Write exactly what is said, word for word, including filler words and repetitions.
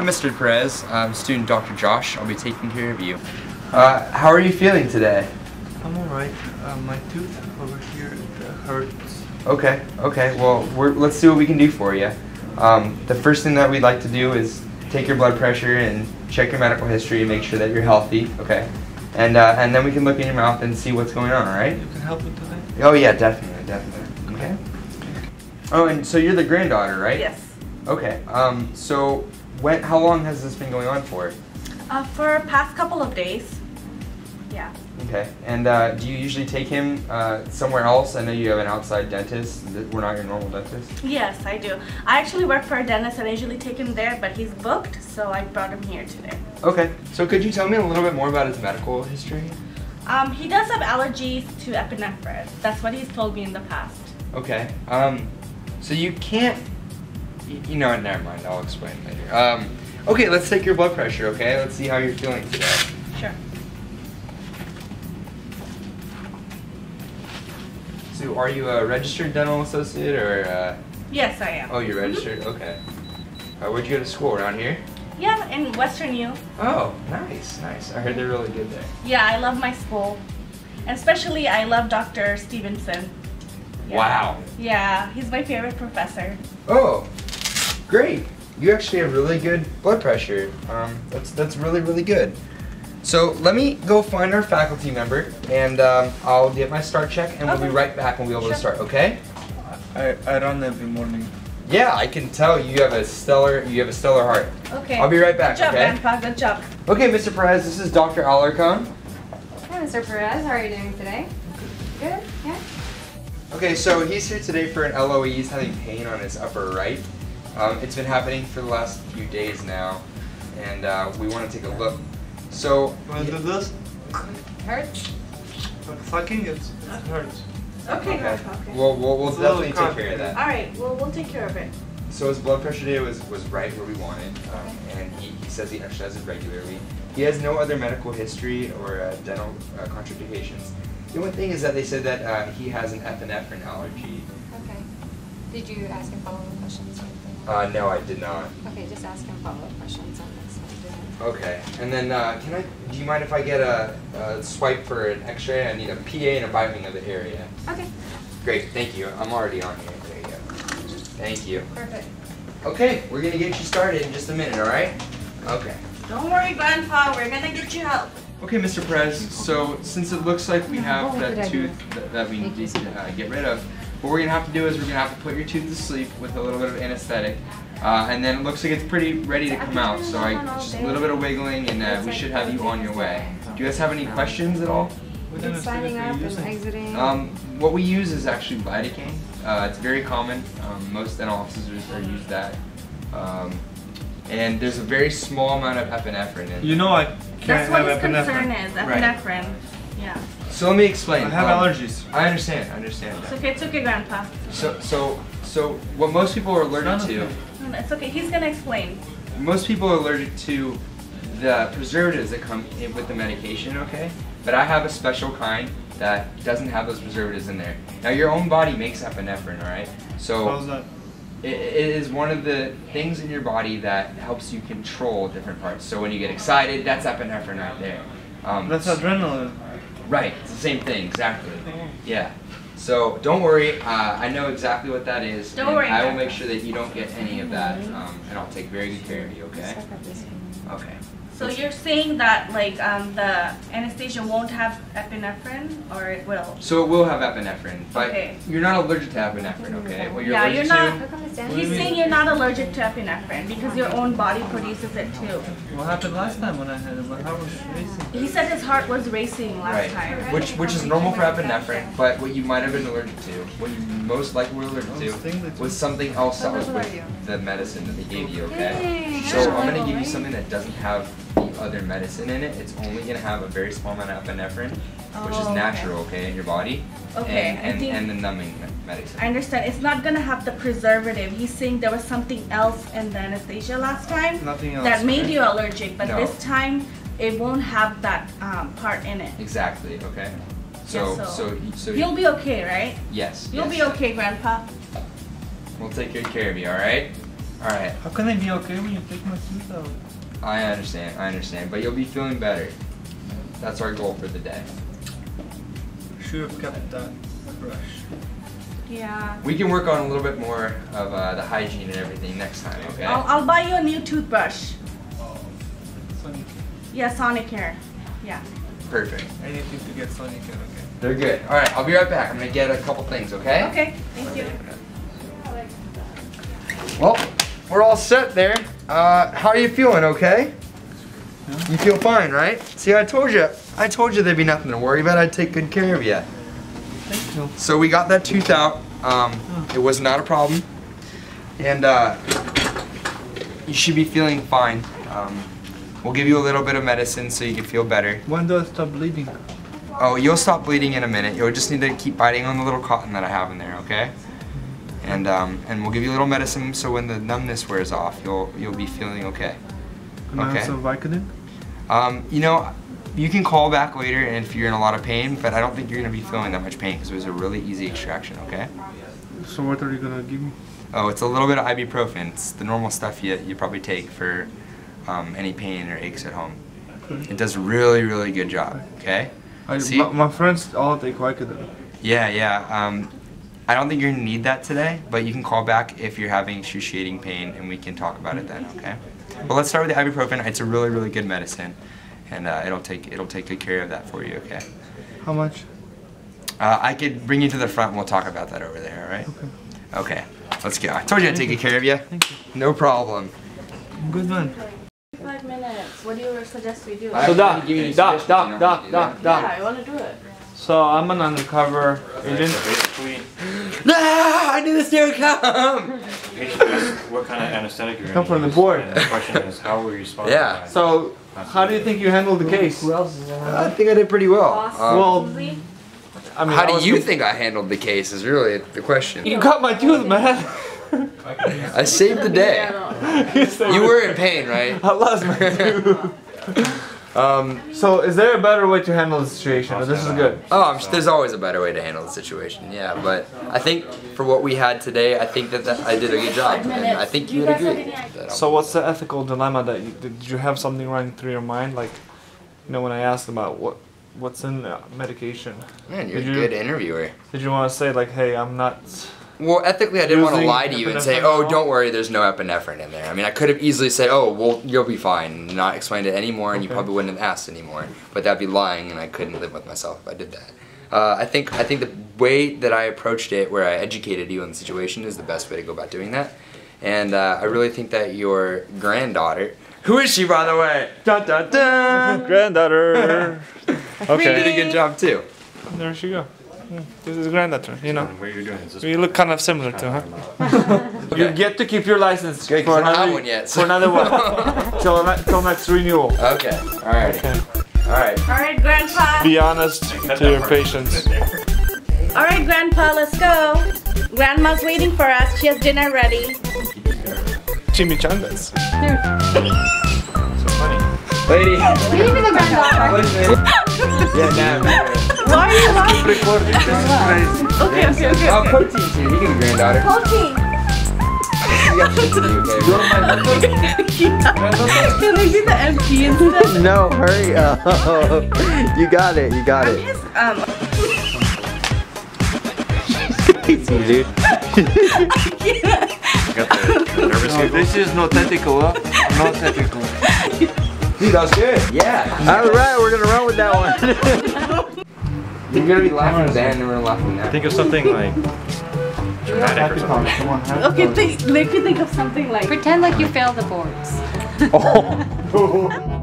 I'm Mister Perez. I'm student Doctor Josh. I'll be taking care of you. Uh, how are you feeling today? I'm alright. Uh, my tooth over here it hurts. Okay, okay. Well, we're, let's see what we can do for you. Um, the first thing that we'd like to do is take your blood pressure and check your medical history and make sure that you're healthy, okay? And uh, and then we can look in your mouth and see what's going on, alright? You can help with that? Oh yeah, definitely, definitely. Okay. Oh, and so you're the granddaughter, right? Yes. Okay, um, so when, how long has this been going on for? Uh, for the past couple of days, yeah. Okay, and uh, do you usually take him uh, somewhere else? I know you have an outside dentist. We're not your normal dentist. Yes, I do. I actually work for a dentist and I usually take him there, but he's booked, so I brought him here today. Okay, so could you tell me a little bit more about his medical history? Um, he does have allergies to epinephrine. That's what he's told me in the past. Okay, um, so you can't... You know, never mind, I'll explain later. Um, okay, let's take your blood pressure, okay? Let's see how you're feeling today. Sure. So are you a registered dental associate or? Uh... Yes, I am. Oh, you're registered? Mm-hmm. Okay. Uh, where'd you go to school, around here? Yeah, in Western U. Oh, nice, nice. I heard they're really good there. Yeah, I love my school. And especially, I love Doctor Stevenson. Yeah. Wow. Yeah, he's my favorite professor. Oh. Great, you actually have really good blood pressure. Um, that's that's really really good. So let me go find our faculty member, and um, I'll get my start check, and okay. We'll be right back, and we'll be able sure. to start. Okay? I I run every morning. Yeah, I can tell you have a stellar you have a stellar heart. Okay. I'll be right back. Good job, okay? Grandpa. Good job. Okay, Mister Perez, this is Doctor Alarcon. Hi, Mister Perez. How are you doing today? Good. Yeah. Okay, so he's here today for an L O E. He's having pain on his upper right. Um, it's been happening for the last few days now, and uh, we want to take a look. So, you want to do this? It hurts. But fucking it, it hurts. Okay. Okay. Okay. We'll we'll, we'll definitely take care of that. All right. Well, we'll take care of it. So his blood pressure today was was right where we wanted, um, okay. and he, he says he exercises regularly. He has no other medical history or uh, dental uh, contraindications. The only thing is that they said that uh, he has an epinephrine allergy. Okay. Did you ask him follow-up questions? Uh, no, I did not. Okay, just ask him follow-up questions on this. Okay, and then uh, can I? Do you mind if I get a, a swipe for an X-ray? I need a P A and a biopsy of the area. Okay. Great, thank you. I'm already on here. There you go. Thank you. Perfect. Okay, we're gonna get you started in just a minute. All right? Okay. Don't worry, Grandpa. We're gonna get you help. Okay, Mister Perez. So since it looks like we no, have that tooth that, that we need to uh, get rid of. What we're going to have to do is we're going to have to put your tooth to sleep with a little bit of anesthetic, uh, and then it looks like it's pretty ready to come out, so I, just a little bit of wiggling and uh, we should have you on your way. Do you guys have any questions at all? It's sliding up and exiting. Um, what we use is actually lidocaine. Uh, it's very common. Um, most dental officers are use that. Um, and there's a very small amount of epinephrine in it. You know I can't have epinephrine. That's what his concern is, epinephrine. Yeah. So let me explain. I have um, allergies. I understand. I understand. That. It's okay. It's okay, Grandpa. It's okay. So, so, so what most people are allergic to. No, it's okay. He's gonna explain. Most people are allergic to the preservatives that come in with the medication. Okay. But I have a special kind that doesn't have those preservatives in there. Now, your own body makes epinephrine, all right? So. How's that? It, it is one of the things in your body that helps you control different parts. So when you get excited, that's epinephrine right there. Um, that's adrenaline. Right, it's the same thing, exactly. Yeah. So don't worry, uh, I know exactly what that is. Don't worry. I will make sure that you don't get any of that, um, and I'll take very good care of you. Okay. Okay. So you're saying that like um, the anesthesia won't have epinephrine, or it will? So it will have epinephrine, but okay. You're not allergic to epinephrine, okay? What you're yeah, allergic you're not. To, he's saying you're not allergic to epinephrine because your own body produces it too. What happened last time when I had it? My heart was racing. He said his heart was racing last right. time. Which which is normal for epinephrine, but what you might have been allergic to, what you most likely were allergic to, was something else that was with the medicine that they gave you, okay? So I'm gonna give you something that doesn't have other medicine in it. It's only going to have a very small amount of epinephrine, oh, which is natural, okay, in your body. Okay. And, and, and the numbing medicine. I understand. It's not going to have the preservative. He's saying there was something else in the anesthesia last time Nothing else, that made right? you allergic, but no. this time it won't have that um, part in it. Exactly, okay. So, yeah, so, so, so you'll be okay, right? Yes. You'll yes. be okay, Grandpa. We'll take good care of you, all right? Alright. How can I be okay when you take my tooth out? I understand, I understand. But you'll be feeling better. That's our goal for the day. Should have kept that brush. Yeah. We can work on a little bit more of uh, the hygiene and everything next time, okay? I'll, I'll buy you a new toothbrush. Oh, Sonicare. Yeah, Sonicare. Yeah. Perfect. I need to get Sonicare, okay? They're good. All right, I'll be right back. I'm gonna get a couple things, okay? Okay, thank you. Well, we're all set there. Uh, how are you feeling, okay? You feel fine, right? See, I told you. I told you there'd be nothing to worry about. I'd take good care of you. Thank you. So we got that tooth out. Um, it was not a problem. And uh, you should be feeling fine. Um, we'll give you a little bit of medicine so you can feel better. When do I stop bleeding? Oh, you'll stop bleeding in a minute. You'll just need to keep biting on the little cotton that I have in there, okay? And um, and we'll give you a little medicine so when the numbness wears off, you'll you'll be feeling okay. Can okay. I have some Vicodin? Um, you know, you can call back later if you're in a lot of pain, but I don't think you're gonna be feeling that much pain because it was a really easy extraction, okay? So what are you gonna give me? Oh, it's a little bit of ibuprofen. It's the normal stuff you you probably take for um, any pain or aches at home. It does a really really good job, okay? I, my, my friends all take Vicodin. Yeah, yeah. Um, I don't think you're gonna need that today, but you can call back if you're having excruciating pain, and we can talk about it then. Okay. Well, let's start with the ibuprofen. It's a really, really good medicine, and uh, it'll take it'll take good care of that for you. Okay. How much? Uh, I could bring you to the front, and we'll talk about that over there. All right. Okay. Okay. Let's go. I told you I'd take good care of you. Thank you. No problem. Good one. five minutes. What do you suggest we do? So doc, doc, doc, doc, doc, doc. Yeah, I want to do it. So I'm an undercover agent. No, I knew this day would come. What kind of anesthetic you're come from the board. And the question is, how were you spotted? Yeah. So how do you think you handled the case? Who else is I think I did pretty well. Um, well, I mean, how do you think I handled the case is really the question. You got my tooth, man. I saved the day. You were in pain, right? I lost my tooth. um, so is there a better way to handle the situation? Or this is good. Oh, I'm, there's always a better way to handle the situation. Yeah, but I think for what we had today, I think that, that I did a good job. And I think you would agree. So what's the ethical dilemma? That you, did you have something running through your mind? Like, you know, when I asked about what what's in the medication. Man, you're did a good you, interviewer. Did you want to say like, hey, I'm not. Well, ethically, I didn't want to lie to you and say, oh, don't worry, there's no epinephrine in there. I mean, I could have easily said, oh, well, you'll be fine, and not explained it anymore, and okay. You probably wouldn't have asked anymore. But that'd be lying, and I couldn't live with myself if I did that. Uh, I think I think the way that I approached it, where I educated you on the situation, is the best way to go about doing that. And uh, I really think that your granddaughter, who is she, by the way? Dun, dun, dun. Granddaughter. Okay. We did a good job, too. There she go. Mm, this is granddaughter, you know. What you're doing is you look kind of similar to her. Huh? Okay. You get to keep your license Good, for, another, one yet, so. for another one. till, till next renewal. Okay, alright. Okay. Alright. Alright, Grandpa. Be honest to your patients. Alright, Grandpa, let's go. Grandma's waiting for us. She has dinner ready. Chimichangas. So funny. Lady. Leave me the granddaughter. Yeah, now. Why are you laughing? Recording. This is crazy. Okay, okay, okay. I'll okay. Protein to you. You can be granddaughter. Protein. You got to do, baby. Can I do the M P instead? No, hurry up. You got it. You got I'm it. Just, um. Easy, dude. I can't. You got the nervous no, this is not ethical, huh? Not ethical. Dude, that was good. Yeah. All right, we're gonna run with that one. You're gonna be laughing then, and we're laughing now. Think of something like dramatic or something. Okay, think, make you think of something like. Pretend like you failed the boards. Oh.